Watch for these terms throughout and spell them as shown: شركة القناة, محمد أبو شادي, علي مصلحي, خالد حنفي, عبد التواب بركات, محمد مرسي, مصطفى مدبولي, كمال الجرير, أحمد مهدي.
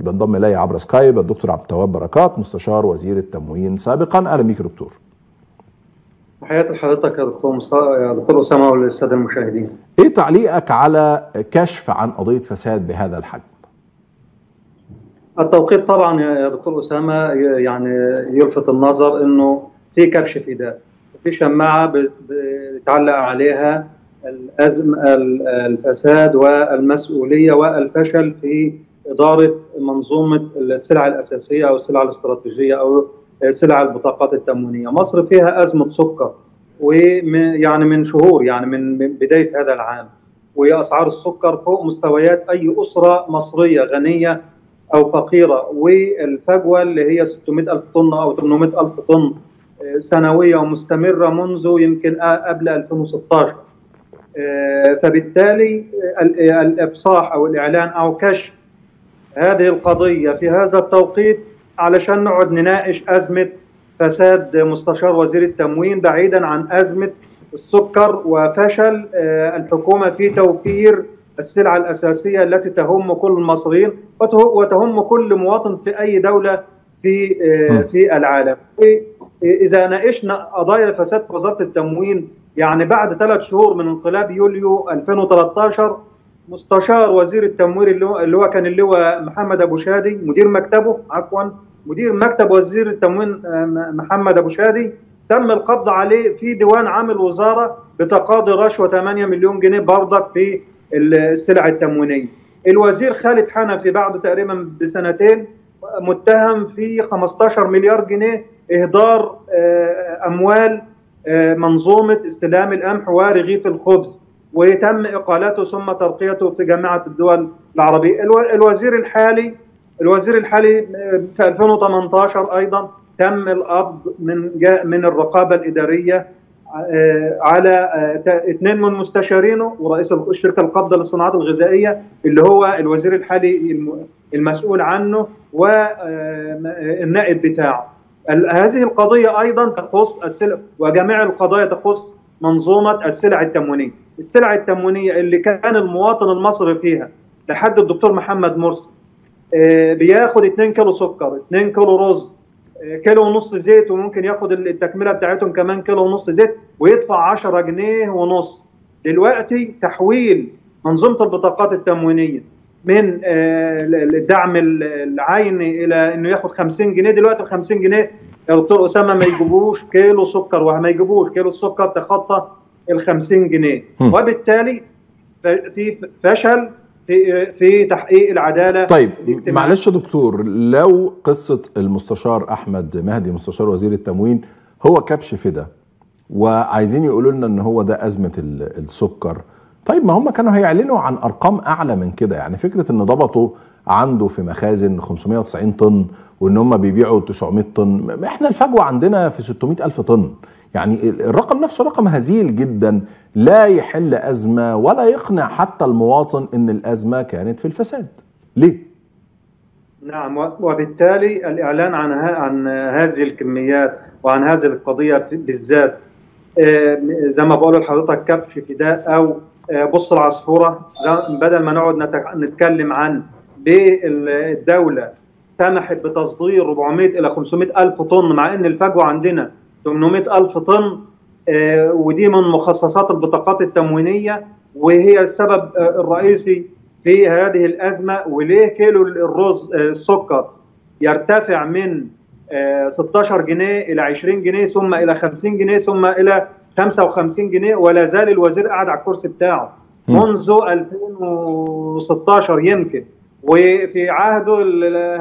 يبقى انضم الي عبر سكايب الدكتور عبد التواب بركات مستشار وزير التموين سابقا. اهلا بيك يا دكتور. تحياتي لحضرتك يا دكتور اسامه والساده المشاهدين. ايه تعليقك على كشف عن قضيه فساد بهذا الحجم؟ التوقيت طبعا يا دكتور اسامه يعني يلفت النظر انه في كبش فداء، في شماعه بيتعلق عليها الازم الفساد والمسؤوليه والفشل في اداره منظومه السلع الاساسيه او السلع الاستراتيجيه او سلع البطاقات التموينيه، مصر فيها ازمه سكر ويعني من شهور يعني من بدايه هذا العام، واسعار السكر فوق مستويات اي اسره مصريه غنيه او فقيره، والفجوه اللي هي 600,000 طن او 800,000 طن سنويه ومستمره منذ يمكن قبل 2016. فبالتالي الافصاح او الاعلان او كشف هذه القضيه في هذا التوقيت علشان نقعد نناقش ازمه فساد مستشار وزير التموين بعيدا عن ازمه السكر وفشل الحكومه في توفير السلع الاساسيه التي تهم كل المصريين وتهم كل مواطن في اي دوله في العالم. اذا ناقشنا قضايا الفساد في وزاره التموين يعني بعد 3 شهور من انقلاب يوليو 2013 مستشار وزير التموين اللي هو كان اللواء محمد أبو شادي مدير مكتب وزير التموين محمد أبو شادي تم القبض عليه في ديوان عام الوزارة بتقاضي رشوة 8 مليون جنيه برضك في السلع التموينية. الوزير خالد حنفي بعد تقريبا بسنتين متهم في 15 مليار جنيه إهدار أموال منظومة استلام القمح ورغيف الخبز، ويتم إقالته ثم ترقيته في جامعة الدول العربية. الوزير الحالي في 2018 أيضا تم القبض من الرقابة الإدارية على 2 من مستشارينه ورئيس الشركة القابضة للصناعات الغذائية اللي هو الوزير الحالي المسؤول عنه والنائب بتاعه. هذه القضية أيضا تخص السلع وجميع القضايا تخص منظومة السلع التموينية. السلع التموينية اللي كان المواطن المصري فيها لحد الدكتور محمد مرسي بياخد 2 كيلو سكر، 2 كيلو رز، كيلو ونص زيت، وممكن ياخد التكملة بتاعتهم كمان كيلو ونص زيت ويدفع 10 جنيه ونص. دلوقتي تحويل منظومة البطاقات التموينية من الدعم العيني الى انه ياخد 50 جنيه. دلوقتي ال 50 جنيه يا دكتور اسامه ما يجيبوش كيلو سكر وما يجيبوش كيلو السكر تخطى ال 50 جنيه. وبالتالي في فشل في تحقيق العداله. طيب معلش يا دكتور، لو قصه المستشار احمد مهدي مستشار وزير التموين هو كبش فدا وعايزين يقولوا لنا ان هو ده ازمه السكر، طيب ما هم كانوا هيعلنوا عن ارقام اعلى من كده. يعني فكره ان ضبطوا عنده في مخازن 590 طن وان هم بيبيعوا 900 طن، احنا الفجوه عندنا في 600,000 طن، يعني الرقم نفسه رقم هزيل جدا لا يحل ازمه ولا يقنع حتى المواطن ان الازمه كانت في الفساد. ليه؟ نعم، وبالتالي الاعلان عن هذه الكميات وعن هذه القضيه بالذات زي ما بقول لحضرتك كبش فداء او بص العصفوره. بدل ما نقعد نتكلم عن ليه الدوله سمحت بتصدير 400 الى 500,000 طن مع ان الفجوه عندنا 800,000 طن، ودي من مخصصات البطاقات التموينيه وهي السبب الرئيسي في هذه الازمه. وليه كيلو الرز السكر يرتفع من 16 جنيه الى 20 جنيه ثم الى 50 جنيه ثم الى 55 جنيه ولا زال الوزير قاعد على الكرسي بتاعه منذ 2016 يمكن، وفي عهده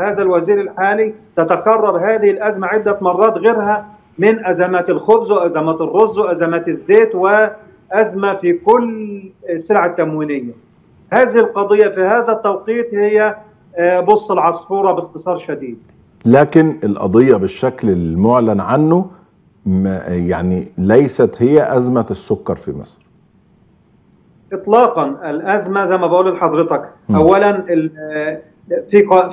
هذا الوزير الحالي تتكرر هذه الأزمة عدة مرات غيرها من أزمات الخبز وأزمات الرز وأزمات الزيت وأزمة في كل السلع التموينية. هذه القضية في هذا التوقيت هي بص العصفورة باختصار شديد. لكن القضية بالشكل المعلن عنه يعني ليست هي أزمة السكر في مصر إطلاقا. الأزمة زي ما بقول لحضرتك أولا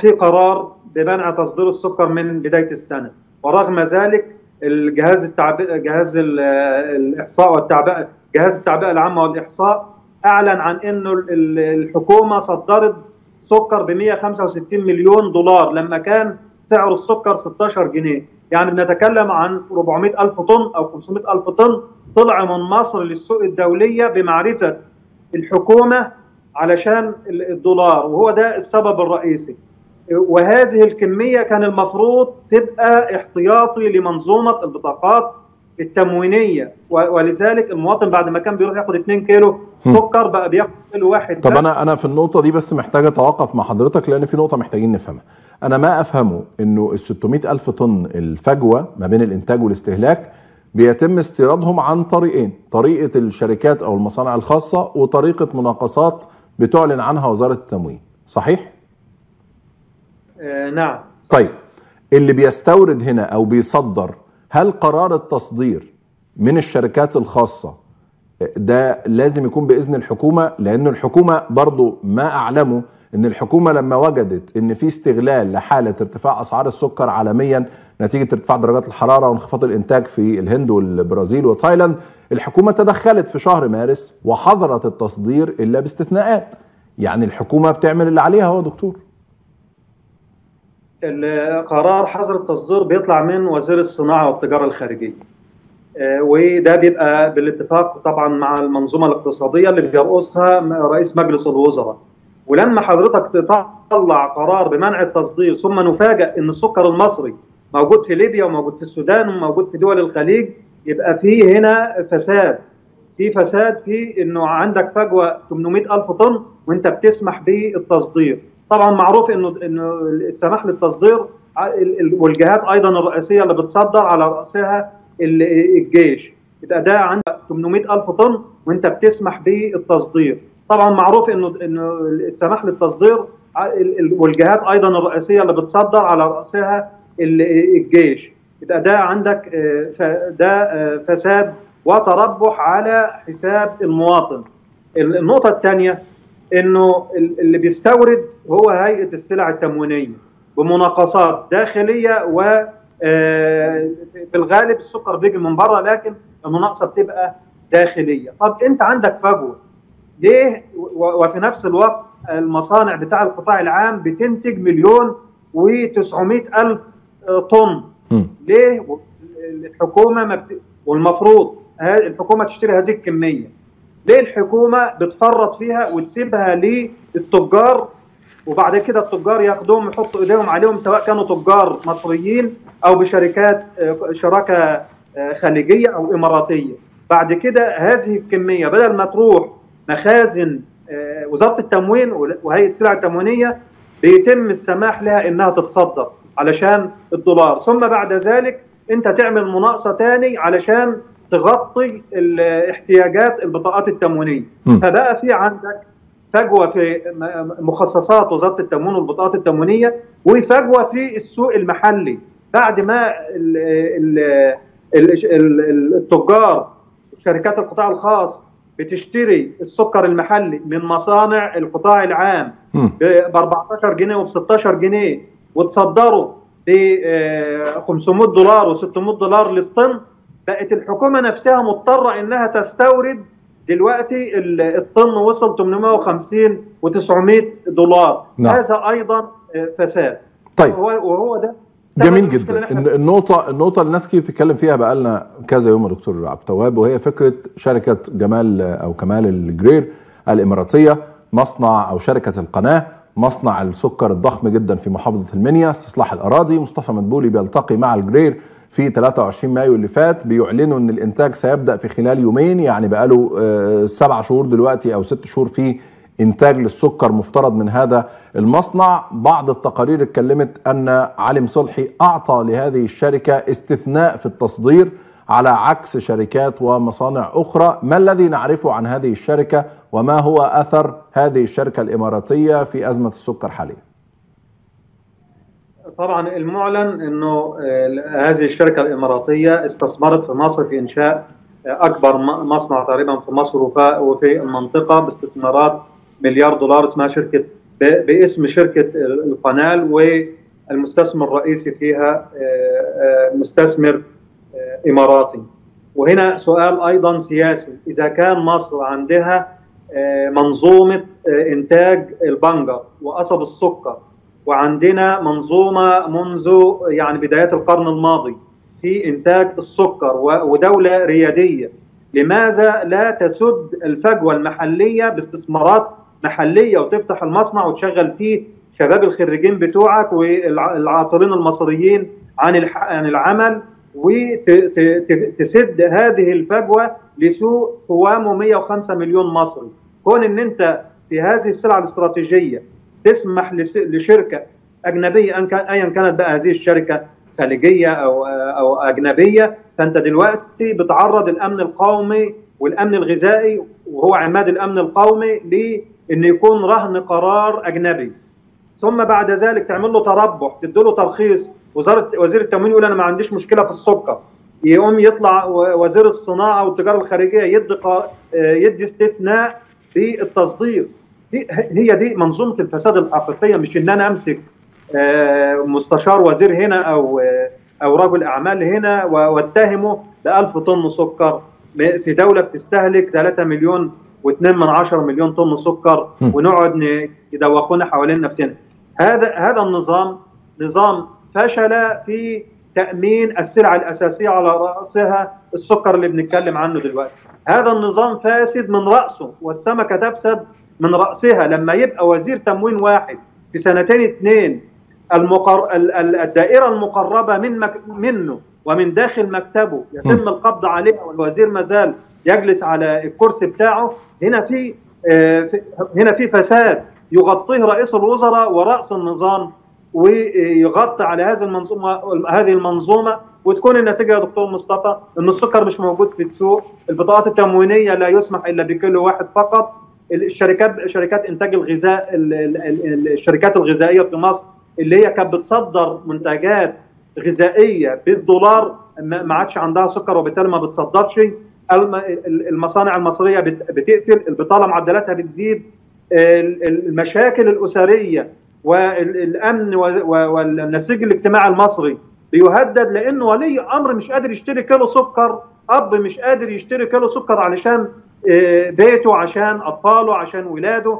في قرار بمنع تصدير السكر من بداية السنة، ورغم ذلك جهاز التعبئة العامة والإحصاء أعلن عن أنه الحكومة صدرت سكر ب 165 مليون دولار لما كان سعر السكر 16 جنيه، يعني بنتكلم عن 400 ألف طن أو 500 ألف طن طلع من مصر للسوق الدولية بمعرفة الحكومة علشان الدولار، وهو ده السبب الرئيسي. وهذه الكمية كان المفروض تبقى احتياطي لمنظومة البطاقات التموينية، ولذلك المواطن بعد ما كان بيروح ياخد 2 كيلو سكر بقى بياخد كيلو واحد. طب أنا في النقطة دي بس محتاج أتوقف مع حضرتك، لأن في نقطة محتاجين نفهمها. أنا ما أفهمه إنه ال 600 ألف طن الفجوة ما بين الإنتاج والاستهلاك بيتم استيرادهم عن طريقين، طريقة الشركات أو المصانع الخاصة، وطريقة مناقصات بتعلن عنها وزارة التموين، صحيح؟ نعم. طيب اللي بيستورد هنا أو بيصدر، هل قرار التصدير من الشركات الخاصة ده لازم يكون بإذن الحكومة؟ لأن الحكومة برضو ما أعلمه إن الحكومة لما وجدت إن في استغلال لحالة ارتفاع أسعار السكر عالميا نتيجة ارتفاع درجات الحرارة وانخفاض الإنتاج في الهند والبرازيل وتايلاند، الحكومة تدخلت في شهر مارس وحظرت التصدير إلا باستثناءات. يعني الحكومة بتعمل اللي عليها. هو دكتور، القرار حظر التصدير بيطلع من وزير الصناعة والتجارة الخارجية، وده بيبقى بالاتفاق طبعا مع المنظومة الاقتصادية اللي بيرقصها رئيس مجلس الوزراء. ولما حضرتك تطلع قرار بمنع التصدير ثم نفاجأ ان السكر المصري موجود في ليبيا وموجود في السودان وموجود في دول الخليج، يبقى في هنا فساد، في فساد في انه عندك فجوة 800 ألف طن وانت بتسمح بالتصدير. طبعا معروف انه السماح للتصدير، والجهات ايضا الرئاسيه اللي بتصدر على راسها الجيش، يبقى ده عندك 800 ألف طن وانت بتسمح بالتصدير. طبعا معروف انه السماح للتصدير، والجهات ايضا الرئاسيه اللي بتصدر على راسها الجيش، يبقى ده عندك ده فساد وتربح على حساب المواطن. النقطه الثانيه انه اللي بيستورد هو هيئه السلع التموينيه بمناقصات داخليه، و في الغالب السكر بيجي من بره لكن المناقصه بتبقى داخليه. طب انت عندك فجوه ليه؟ وفي نفس الوقت المصانع بتاع القطاع العام بتنتج 1,900,000 طن، ليه الحكومه والمفروض الحكومه تشتري هذه الكميه؟ ليه الحكومة بتفرط فيها وتسيبها للتجار، وبعد كده التجار ياخدوهم يحطوا ايديهم عليهم، سواء كانوا تجار مصريين او بشركات شراكة خليجية او اماراتية؟ بعد كده هذه الكمية بدل ما تروح مخازن وزارة التموين وهيئة السلع التموينية بيتم السماح لها انها تتصدر علشان الدولار، ثم بعد ذلك انت تعمل مناقصة تاني علشان تغطي احتياجات البطاقات التموينيه. فبقى في عندك فجوه في مخصصات وزاره التموين والبطاقات التموينيه، وفجوه في السوق المحلي. بعد ما التجار شركات القطاع الخاص بتشتري السكر المحلي من مصانع القطاع العام ب 14 جنيه وب 16 جنيه وتصدره ب 500 دولار و600 دولار للطن، بقت الحكومة نفسها مضطرة إنها تستورد. دلوقتي الطن وصل 850 و900 دولار. نعم. هذا أيضا فساد. طيب وهو ده جميل جدا. النقطة اللي الناس كتير بتتكلم فيها بقالنا كذا يوم يا دكتور عبد التواب، وهي فكرة شركة كمال الجرير الإماراتية، مصنع أو شركة القناة، مصنع السكر الضخم جدا في محافظة المنيا، استصلاح الأراضي. مصطفى مدبولي بيلتقي مع الجرير في 23 مايو اللي فات، بيعلنوا ان الانتاج سيبدأ في خلال يومين، يعني بقاله 7 شهور دلوقتي او 6 شهور في انتاج للسكر مفترض من هذا المصنع. بعض التقارير اتكلمت ان علي مصلحي اعطى لهذه الشركة استثناء في التصدير على عكس شركات ومصانع اخرى. ما الذي نعرفه عن هذه الشركة، وما هو اثر هذه الشركة الاماراتية في ازمة السكر حاليا؟ طبعا المعلن انه هذه الشركه الاماراتيه استثمرت في مصر في انشاء اكبر مصنع تقريبا في مصر وفي المنطقه باستثمارات $1 مليار، اسمها شركه باسم شركه القناه، والمستثمر الرئيسي فيها مستثمر اماراتي. وهنا سؤال ايضا سياسي، اذا كان مصر عندها منظومة إنتاج البنجر وقصب السكر، وعندنا منظومة منذ يعني بدايات القرن الماضي في إنتاج السكر، ودولة ريادية. لماذا لا تسد الفجوة المحلية باستثمارات محلية وتفتح المصنع وتشغل فيه شباب الخريجين بتوعك والعاطلين المصريين عن العمل، وتسد هذه الفجوة لسوق قوامه 105 مليون مصري؟ كون ان انت في هذه السلعة الاستراتيجية تسمح لشركة أجنبية أيا كانت بقى هذه الشركة، خليجية أو أجنبية، فأنت دلوقتي بتعرض الأمن القومي والأمن الغذائي، وهو عماد الأمن القومي، لأن يكون رهن قرار أجنبي، ثم بعد ذلك تعمل له تربح، تديله ترخيص. وزير التموين يقول أنا ما عنديش مشكلة في السكر، يقوم يطلع وزير الصناعة والتجارة الخارجية يدي استثناء في التصدير. هي دي منظومة الفساد الحقيقية، مش إن أنا أمسك مستشار وزير هنا أو رجل أعمال هنا واتهمه ب1000 طن سكر في دولة بتستهلك 3.2 مليون طن سكر، ونقعد يدوخونا حوالين نفسنا. هذا النظام نظام فشل في تأمين السلعة الأساسية على رأسها السكر اللي بنتكلم عنه دلوقتي. هذا النظام فاسد من رأسه، والسمكة تفسد من رأسها. لما يبقى وزير تموين واحد في سنتين اتنين الدائرة المقربة منه ومن داخل مكتبه يتم القبض عليها، والوزير مازال يجلس على الكرسي بتاعه، هنا في فساد يغطيه رئيس الوزراء ورأس النظام، ويغطي على هذه المنظومة، وتكون النتيجة يا دكتور مصطفى ان السكر مش موجود في السوق، البطاقات التموينية لا يسمح الا بكيلو واحد فقط، شركات انتاج الغذاء، الشركات الغذائية في مصر اللي هي كانت بتصدر منتجات غذائية بالدولار ما عادش عندها سكر، وبالتالي ما بتصدرش. المصانع المصرية بتقفل، البطالة معدلاتها بتزيد، المشاكل الأسرية والأمن والنسيج الاجتماعي المصري بيهدد، لأن ولي أمر مش قادر يشتري كيلو سكر، أب مش قادر يشتري كيلو سكر علشان بيته، عشان أطفاله، عشان ولاده.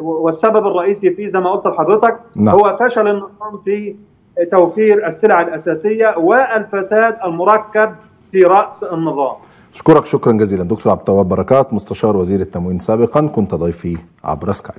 والسبب الرئيسي فيه زي ما قلت لحضرتك هو فشل النظام في توفير السلع الأساسية والفساد المركب في رأس النظام. أشكرك شكرا جزيلا دكتور عبد التواب بركات، مستشار وزير التموين سابقا، كنت ضيفي عبر سكايب.